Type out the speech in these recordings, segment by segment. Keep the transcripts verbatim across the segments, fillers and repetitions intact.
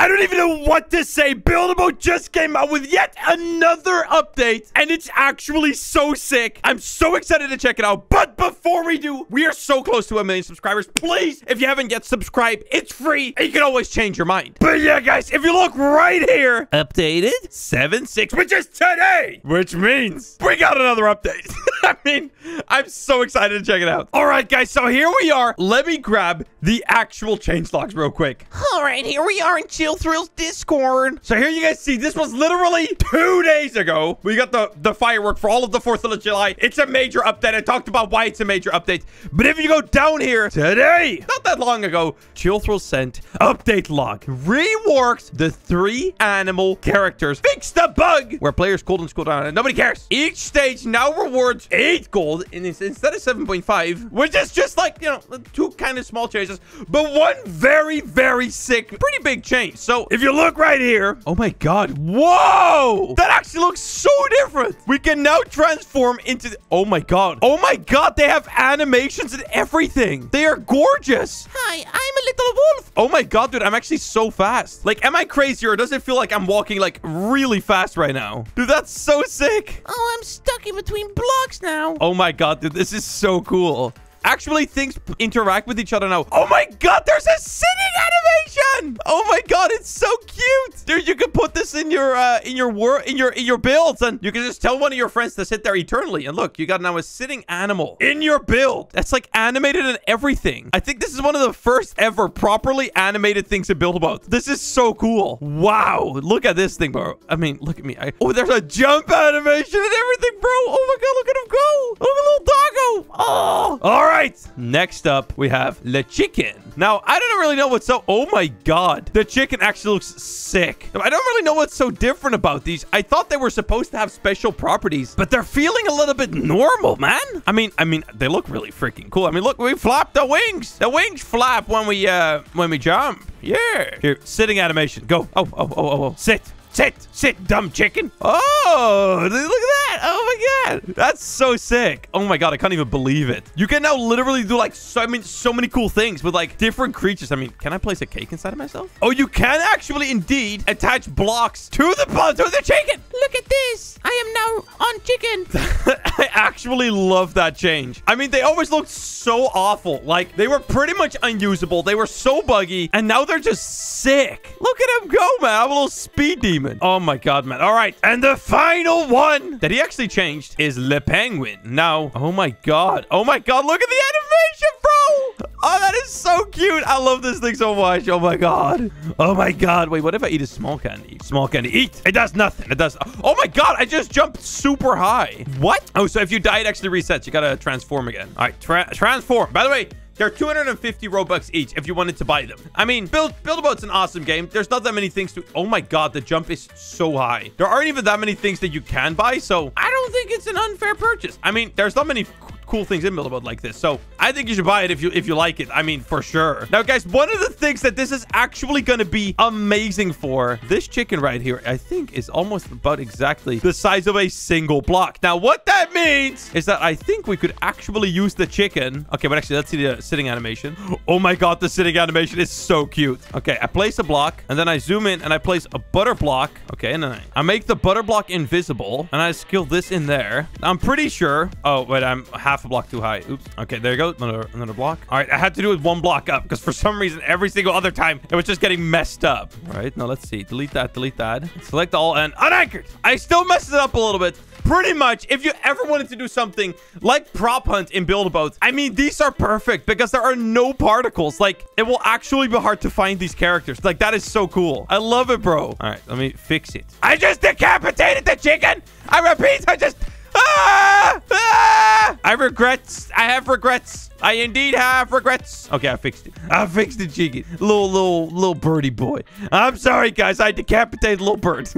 I don't even know what to say. Build a Boat just came out with yet another update, and it's actually so sick. I'm so excited to check it out. But before we do, we are so close to a million subscribers. Please, if you haven't yet subscribed, it's free, and you can always change your mind. But yeah, guys, if you look right here, updated seven six, which is today, which means we got another update. I mean, I'm so excited to check it out. All right, guys, so here we are. Let me grab the actual change logs real quick. All right, here we are in Chill Thrills Discord. So here you guys see, this was literally two days ago. We got the, the firework for all of the fourth of July. It's a major update. I talked about why it's a major update. But if you go down here today, not that long ago, Chill Thrills sent update log. Reworked the three animal characters. Fixed the bug where players gold and gold down and nobody cares. Each stage now rewards eight gold and instead of seven point five, which is just like, you know, two kind of small changes, but one very, very sick, pretty big change. So if you look right here, oh my God, whoa, that actually looks so different. We can now transform into, oh my God, oh my God, they have animations and everything. They are gorgeous. Hi, I'm a little wolf. Oh my God, dude, I'm actually so fast. Like, am I crazy or does it feel like I'm walking like really fast right now? Dude, that's so sick. Oh, I'm stuck in between blocks now. Oh my God, dude, this is so cool. Actually, things interact with each other now. Oh my God, there's a sitting animation. Oh my God, it's so cute. Dude, you can put this in your uh in your work in your in your builds, and you can just tell one of your friends to sit there eternally. And look, you got now a sitting animal in your build. That's like animated and everything. I think this is one of the first ever properly animated things to Build a Boat. This is so cool. Wow, look at this thing, bro. I mean, look at me. I, oh, there's a jump animation and everything, bro. Oh my God, look at him go. Look at little doggo. Oh, all right. All right, next up we have the chicken. Now I don't really know what's so, oh my God, the chicken actually looks sick. I don't really know what's so different about these. I thought they were supposed to have special properties, but they're feeling a little bit normal, man. I mean, I mean, they look really freaking cool. I mean, look, we flap the wings. The wings flap when we uh when we jump. Yeah. Here, sitting animation. Go. Oh, oh, oh, oh, oh. Sit. Sit, sit, dumb chicken. Oh, look at that. Oh my God. That's so sick. Oh my God, I can't even believe it. You can now literally do like so, I mean, so many cool things with like different creatures. I mean, can I place a cake inside of myself? Oh, you can actually indeed attach blocks to the, to the chicken. Look at this. I am now on chicken. I actually love that change. I mean, they always looked so awful. Like they were pretty much unusable. They were so buggy and now they're just sick. Look at him go, man. I'm a little speed demon. Oh my God, man. All right. And the final one that he actually changed is Le Penguin. Now, oh my God. Oh my God. Look at the animation, bro. Oh, that is so cute. I love this thing so much. Oh my God. Oh my God. Wait, what if I eat a small candy? Small candy. Eat. It does nothing. It does. Oh my God. I just jumped super high. What? Oh, so if you die, it actually resets. You got to transform again. All right. Tra transform. By the way, they're two hundred fifty Robux each if you wanted to buy them. I mean, Build, Build a Boat's an awesome game. There's not that many things to... Oh my God, the jump is so high. There aren't even that many things that you can buy, so I don't think it's an unfair purchase. I mean, there's not many cool things in Build a Boat like this, so I think you should buy it if you if you like it. I mean, for sure. Now, guys, one of the things that this is actually going to be amazing for, this chicken right here, I think is almost about exactly the size of a single block. Now, what that means is that I think we could actually use the chicken. Okay, but actually, let's see the... Uh, sitting animation. Oh my God, the sitting animation is so cute. Okay, I place a block and then I zoom in and I place a butter block. Okay, and then I, I make the butter block invisible and I skill this in there. I'm pretty sure. Oh, wait, I'm half a block too high. Oops. Okay, there you go. Another, another block. All right, I had to do it one block up because for some reason, every single other time, it was just getting messed up. All right, now let's see. Delete that, delete that. Select all and unanchored. I still messed it up a little bit. Pretty much, if you ever wanted to do something like prop hunt in Build a Boat, I mean, these are perfect because there are no particles. Like, it will actually be hard to find these characters. Like, that is so cool. I love it, bro. All right, let me fix it. I just decapitated the chicken. I repeat, I just... Ah! Ah! I regrets. I have regrets. I indeed have regrets. Okay, I fixed it. I fixed the chicken. Little, little, little birdie boy. I'm sorry, guys. I decapitated little bird.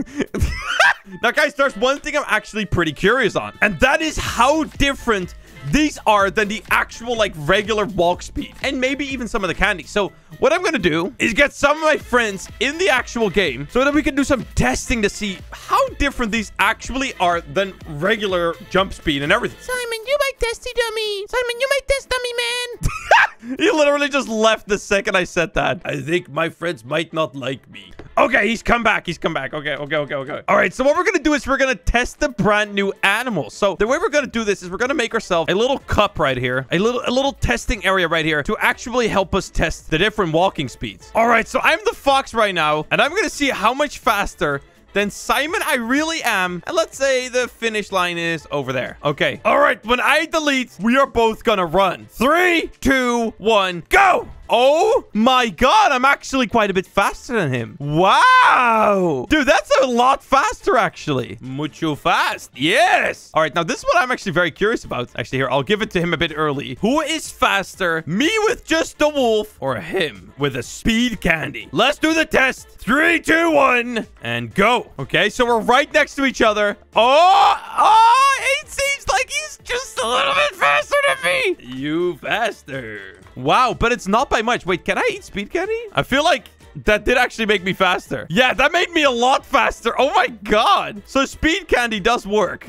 Now, guys, there's one thing I'm actually pretty curious on, and that is how different these are than the actual, like, regular walk speed, and maybe even some of the candy. So what I'm gonna do is get some of my friends in the actual game so that we can do some testing to see how different these actually are than regular jump speed and everything. Simon, you my testy dummy. Simon, you my test dummy, man. He literally just left the second I said that. I think my friends might not like me. Okay, he's come back. He's come back. Okay, okay, okay, okay. All right, so what we're going to do is we're going to test the brand new animal. So the way we're going to do this is we're going to make ourselves a little cup right here, a little a little testing area right here to actually help us test the different walking speeds. All right, so I'm the fox right now, and I'm going to see how much faster than Simon I really am. And let's say the finish line is over there. Okay. All right, when I delete, we are both going to run. Three, two, one, go! Oh my god, I'm actually quite a bit faster than him. Wow. Dude, that's a lot faster, actually. Mucho fast. Yes. All right, now this is what I'm actually very curious about. Actually, here, I'll give it to him a bit early. Who is faster? Me with just the wolf or him with a speed candy? Let's do the test. Three, two, one, and go. Okay, so we're right next to each other. Oh, oh, it seems like he's just a little bit faster than me. You faster. Wow, but it's not by much. Wait, can I eat speed candy? I feel like that did actually make me faster. Yeah, that made me a lot faster. Oh my god. So speed candy does work.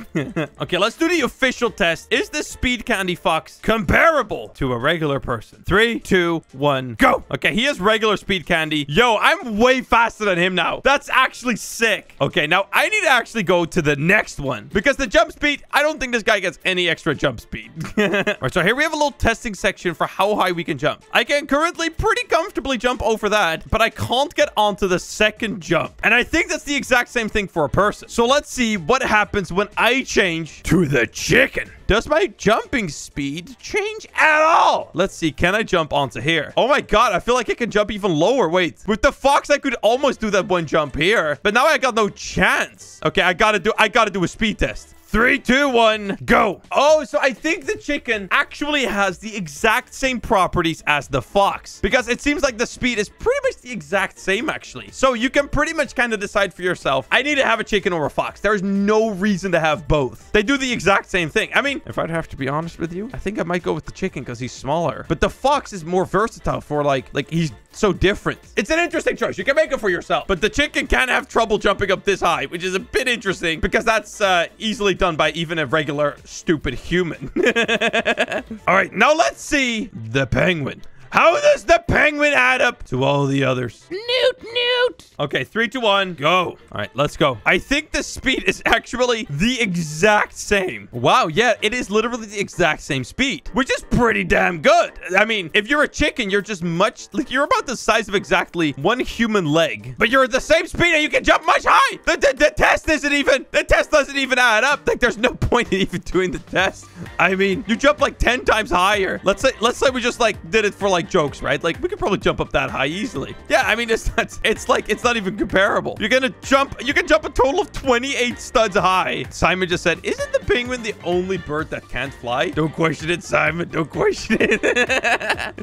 Okay, let's do the official test. Is this speed candy fox comparable to a regular person? Three, two, one, go. Okay, he has regular speed candy. Yo, I'm way faster than him now. That's actually sick. Okay, now I need to actually go to the next one because the jump speed, I don't think this guy gets any extra jump speed. All right, so here we have a little testing section for how high we can jump. I can currently pretty comfortably jump over that, but I can't get onto the second jump. And I think that's the exact same thing for a person. So let's see what happens when I change to the chicken. Does my jumping speed change at all? Let's see. Can I jump onto here? Oh my god. I feel like I can jump even lower. Wait. With the fox, I could almost do that one jump here. But now I got no chance. Okay, I gotta do I gotta do a speed test. Three, two, one, go. Oh, so I think the chicken actually has the exact same properties as the fox because it seems like the speed is pretty much the exact same, actually. So you can pretty much kind of decide for yourself. I need to have a chicken or a fox. There is no reason to have both. They do the exact same thing. I mean, if I'd have to be honest with you, I think I might go with the chicken because he's smaller. But the fox is more versatile for like, like he's so different. It's an interesting choice. You can make it for yourself. But the chicken can have trouble jumping up this high, which is a bit interesting because that's uh, easily done. Done by even a regular stupid human. All right, now let's see the penguin. How does the penguin add up to all the others? Newt, newt. Okay, three, two, one, go. All right, let's go. I think the speed is actually the exact same. Wow, yeah, it is literally the exact same speed, which is pretty damn good. I mean, if you're a chicken, you're just much, like, you're about the size of exactly one human leg, but you're at the same speed and you can jump much high. The, the, the test isn't even, the test doesn't even add up. Like, there's no point in even doing the test. I mean, you jump like ten times higher. Let's say, let's say we just, like, did it for, like, jokes, right? Like, we could probably jump up that high easily. Yeah, I mean, it's not, it's like, it's not even comparable. You're gonna jump, you can jump a total of twenty-eight studs high. Simon just said, isn't the penguin the only bird that can't fly? Don't question it, Simon. Don't question it.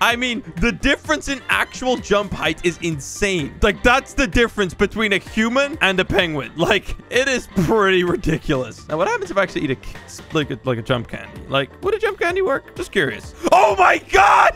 I mean, the difference in actual jump height is insane. Like, that's the difference between a human and a penguin. Like, it is pretty ridiculous. Now, what happens if I actually eat a, like a, like a jump candy? Like, would a jump candy work? Just curious. Oh my god!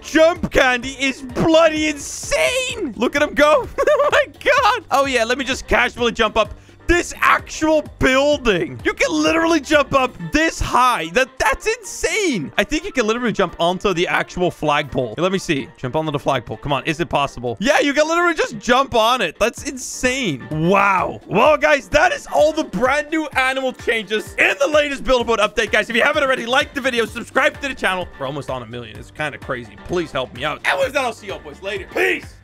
Jump candy is bloody insane. Look at him go. Oh my god. Oh yeah, let me just casually jump up this actual building. You can literally jump up this high. That that's insane. I think you can literally jump onto the actual flagpole. Here, let me see. Jump onto the flagpole. Come on. Is it possible? Yeah, you can literally just jump on it. That's insane. Wow. Well, guys, that is all the brand new animal changes in the latest Build a Boat update, guys. If you haven't already, like the video, subscribe to the channel. We're almost on a million. It's kind of crazy. Please help me out. And with that, I'll see you all boys later. Peace.